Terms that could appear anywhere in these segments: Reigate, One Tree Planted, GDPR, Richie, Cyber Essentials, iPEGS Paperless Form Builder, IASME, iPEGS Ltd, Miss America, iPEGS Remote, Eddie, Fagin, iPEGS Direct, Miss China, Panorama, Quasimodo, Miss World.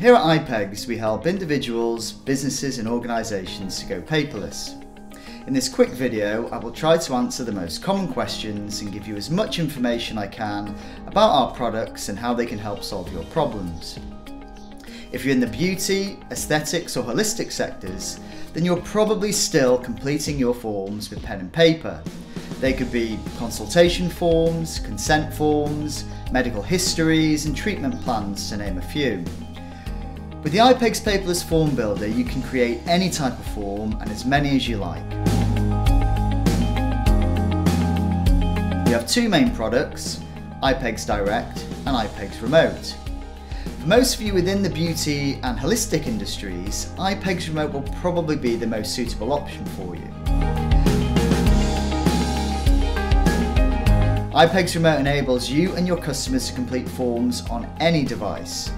Here at iPEGS, we help individuals, businesses and organisations to go paperless. In this quick video, I will try to answer the most common questions and give you as much information I can about our products and how they can help solve your problems. If you're in the beauty, aesthetics or holistic sectors, then you're probably still completing your forms with pen and paper. They could be consultation forms, consent forms, medical histories and treatment plans, to name a few. With the iPEGS Paperless Form Builder, you can create any type of form and as many as you like. We have two main products, iPEGS Direct and iPEGS Remote. For most of you within the beauty and holistic industries, iPEGS Remote will probably be the most suitable option for you. iPEGS Remote enables you and your customers to complete forms on any device.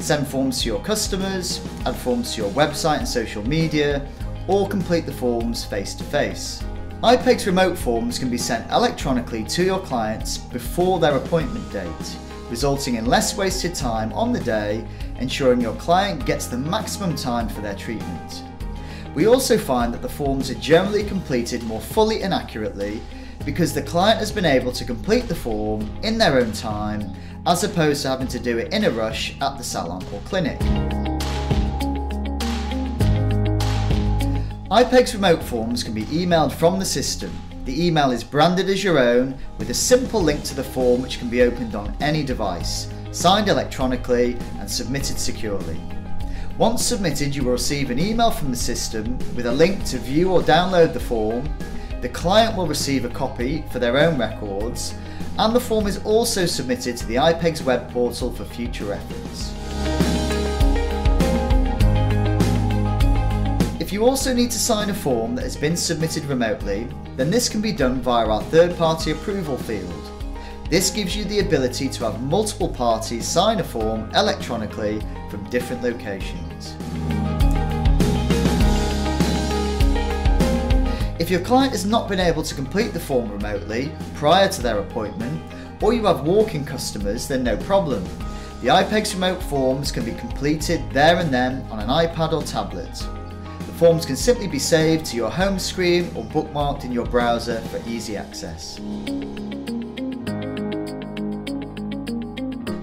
Send forms to your customers, add forms to your website and social media, or complete the forms face to face. iPEGS Remote forms can be sent electronically to your clients before their appointment date, resulting in less wasted time on the day, ensuring your client gets the maximum time for their treatment. We also find that the forms are generally completed more fully and accurately because the client has been able to complete the form in their own time as opposed to having to do it in a rush at the salon or clinic. iPEGS Remote forms can be emailed from the system. The email is branded as your own with a simple link to the form which can be opened on any device, signed electronically and submitted securely. Once submitted, you will receive an email from the system with a link to view or download the form. The client will receive a copy for their own records, and the form is also submitted to the iPEGS web portal for future reference. If you also need to sign a form that has been submitted remotely, then this can be done via our third-party approval field. This gives you the ability to have multiple parties sign a form electronically from different locations. If your client has not been able to complete the form remotely prior to their appointment, or you have walk-in customers, then no problem. The iPEGS Remote forms can be completed there and then on an iPad or tablet. Forms can simply be saved to your home screen or bookmarked in your browser for easy access.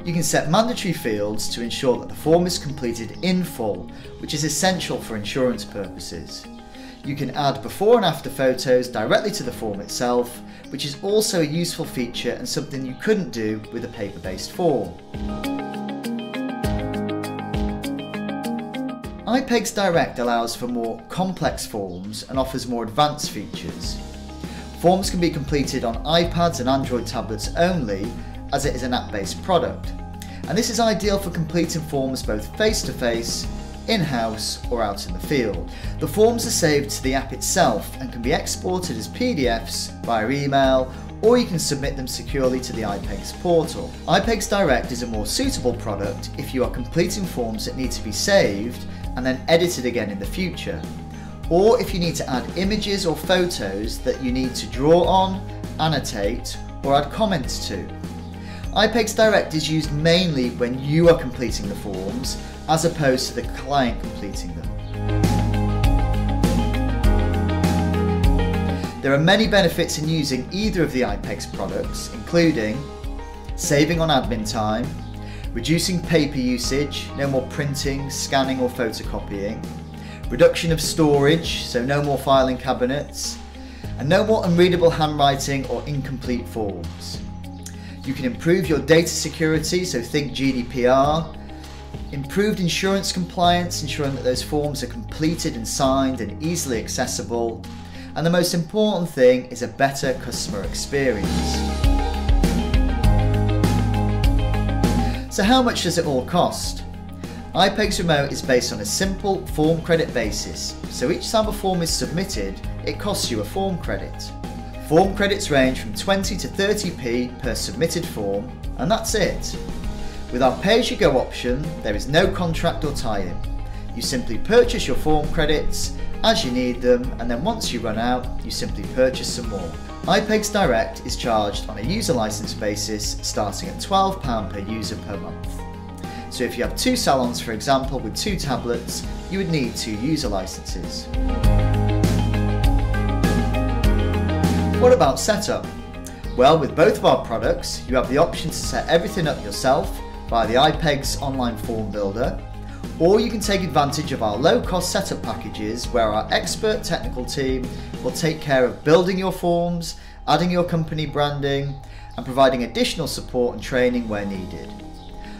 You can set mandatory fields to ensure that the form is completed in full, which is essential for insurance purposes. You can add before and after photos directly to the form itself, which is also a useful feature and something you couldn't do with a paper-based form. iPEGS Direct allows for more complex forms and offers more advanced features. Forms can be completed on iPads and Android tablets only, as it is an app-based product, and this is ideal for completing forms both face-to-face, in-house or out in the field. The forms are saved to the app itself and can be exported as PDFs via email, or you can submit them securely to the iPEGS portal. iPEGS Direct is a more suitable product if you are completing forms that need to be saved and then edited again in the future, or if you need to add images or photos that you need to draw on, annotate, or add comments to. iPEGS Direct is used mainly when you are completing the forms, as opposed to the client completing them. There are many benefits in using either of the iPEGS products, including saving on admin time, reducing paper usage, no more printing, scanning or photocopying, reduction of storage, so no more filing cabinets, and no more unreadable handwriting or incomplete forms. You can improve your data security, so think GDPR, improved insurance compliance, ensuring that those forms are completed and signed and easily accessible, and the most important thing is a better customer experience. So how much does it all cost? iPEGS Remote is based on a simple form credit basis, so each time a form is submitted, it costs you a form credit. Form credits range from 20 to 30p per submitted form, and that's it. With our pay-as-you-go option, there is no contract or tie-in. You simply purchase your form credits as you need them, and then once you run out, you simply purchase some more. iPEGS Direct is charged on a user license basis starting at £12 per user per month. So if you have two salons, for example, with two tablets, you would need two user licenses. What about setup? Well, with both of our products, you have the option to set everything up yourself via the iPEGS Online Form Builder, or you can take advantage of our low-cost setup packages where our expert technical team will take care of building your forms, adding your company branding, and providing additional support and training where needed.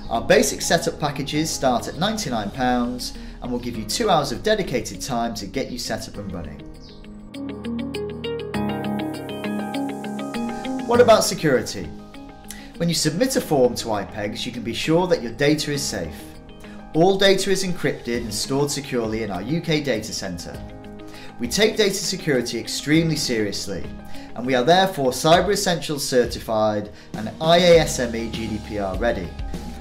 Our basic setup packages start at £99 and will give you 2 hours of dedicated time to get you set up and running. What about security? When you submit a form to iPEGS, you can be sure that your data is safe. All data is encrypted and stored securely in our UK data centre. We take data security extremely seriously, and we are therefore Cyber Essentials certified and IASME GDPR ready.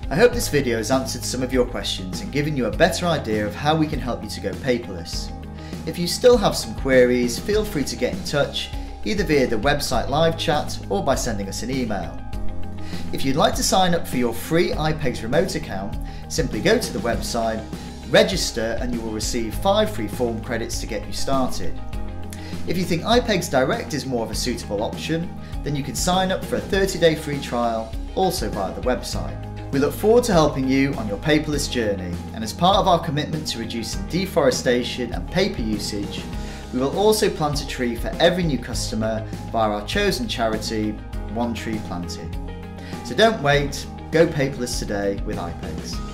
I hope this video has answered some of your questions and given you a better idea of how we can help you to go paperless. If you still have some queries, feel free to get in touch, either via the website live chat or by sending us an email. If you'd like to sign up for your free iPEGS Remote account, simply go to the website, register, and you will receive 5 free form credits to get you started. If you think iPEGS Direct is more of a suitable option, then you can sign up for a 30-day free trial, also via the website. We look forward to helping you on your paperless journey, and as part of our commitment to reducing deforestation and paper usage, we will also plant a tree for every new customer via our chosen charity, One Tree Planted. So don't wait, go paperless today with iPEGS.